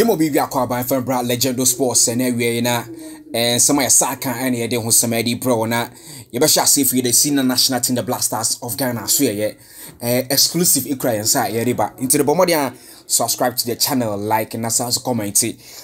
Yemobi akwa by Fembra Legend Sports and we na and some saka and ye de ho samedi bro na ye be sha say for the senior national team the Blasters of Ghana so ye exclusive Ukraine side ye riba into the Bomadia. Subscribe to the channel, like and also comment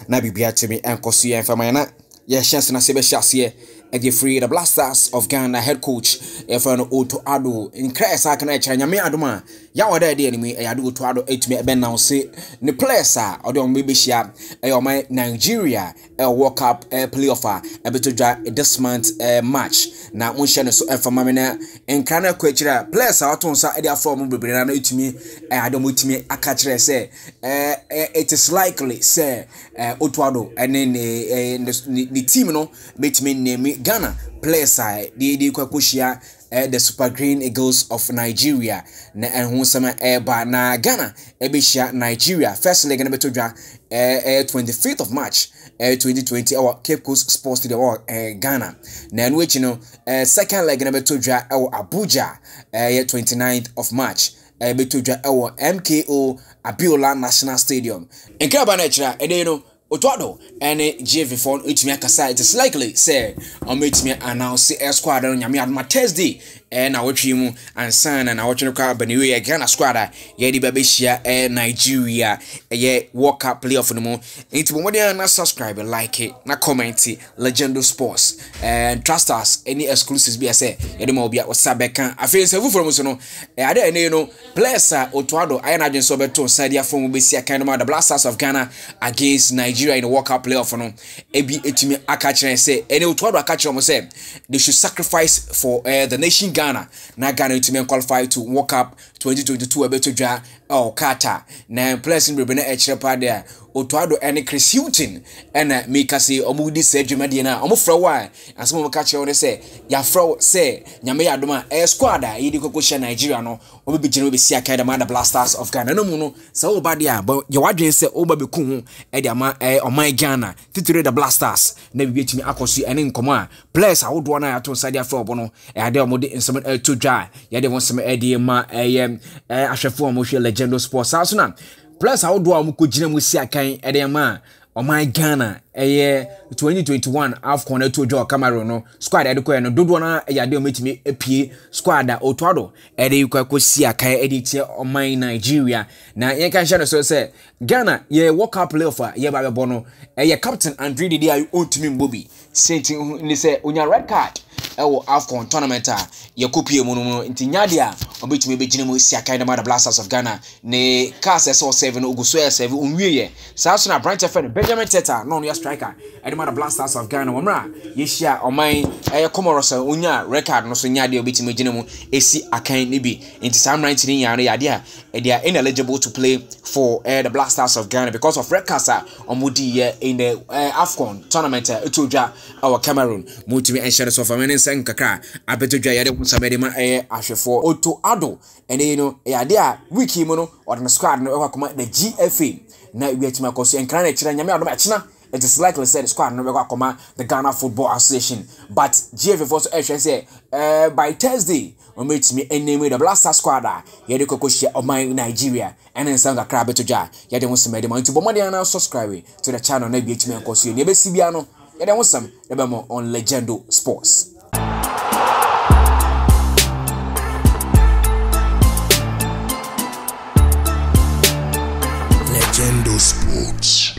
na bibia to me and kosu ye fama na ye chance na se be sha say and ye free the Blasters of Ghana head coach efano Otto Addo in Kra saka na chanya me adoma ya wada de enemy e Addo Otto Addo etime be now say ne players a odon be share e o man Nigeria e World Cup playoff e be to draw this month match na won share no so efama me na in Kra na kwachira players a oton sa e dey form bebere na etime e adom etime aka kire say it is likely say Otto Addo and the team no betime name Ghana players they kwakushia the Super Green Eagles of Nigeria na ehun sama ba na Ghana ebishia Nigeria first leg na betodwa 25th of March 2020 our Cape Coast Sports Stadium Ghana na which you know second leg na betodwa our Abuja 29th of March betodwa our mko Abiola National Stadium in Ghana na you know Otto Addo and JV phone utimi akasa it is likely say omitimi announce a squad on nyame adoma Thursday na wotwe mu ansan na wotwe kwa baniwe Ghana squad ya di babeshia Nigeria ye World Cup playoff no mu it Bombardia na subscribe like it na comment Legend Sports and trust us any exclusives be say ye dem obi osabeka afi se from so no ade ene you know players Otto Addo ayan adwen so beto side ya from besia kind of the Blasters of Ghana against Nigeria in the World Cup playoff no ebi etimi akachire say ene Otto Addo akachire mo say they should sacrifice for the nation Ghana na Ghana etimi qualify to World Cup 2022 ebetodwa Qatar na players in Brebena echirepa there Otto Addo ene Chris Houghton ene meka say omudi say dwuma de na omfra wa asem mo kachire wo say ya fro say nyame ya doma squad yidi kokoshe Nigeria no obebigine obesi akaida ma the Blasters of Ghana no mu no say wo ba there but you wadwen say wo ba beku hu e de ama oman Ghana titire the Blasters na bibi etimi akosu ene nkoma players awodo na ato side afro bo no e ade omudi nsem to dwa ya de won sem e de ma ahwefo mo hwe Legend Sports aso na players awodo amko gina mo si akan e de ma oman Ghana eye 2021 Afcon na to join Cameroon no squad adekoe no dodo na ya de ometimi apie squad a Otto Addo e de kwako si aka e de tie oman Nigeria na yen kan hye no so say Ghana ye World Cup playoff ye ba be bo no eye captain Andre Didi ayi otimi mbobi sentin ni say onya red card ewo Afcon tournament a ye kopie mu no ntinyade a obetumi be gine mu si aka na the Blasters of Ghana ne cast so 7 oguso ya 7 onwie ye saa so na branch fan Benjamin Teta no no striker Edema the Blasters of Ghana wamra yeshia oman Comoros onya record no so nyade obetimi gine mu esi akan ne bi nti saa mranti ni ya no yade a they are ineligible to play for the Blasters of Ghana because of red cards omudi in the Afcon tournament etodwa our Cameroon mutimi enshare so for men sen kakra abetodwa yade kusabede ma ahwefo Otto Addo and you know yade a wiki mu no or the squad no akoma the GFA na wiatima kosu enkra na kira nyame adoma akina. It is likely said the squad no command the Ghana Football Association, but GFF also say by Thursday we meet me and name the Blaster squad. Yet the Kokoshi of my Nigeria and then Sanga Crab to Jar. Yet they want to make the money to Bomadia and subscribe to the channel. Maybe it's me and Kosu Nebe Sibiano. Yet they want some more on Legend Sports. Legend Sports.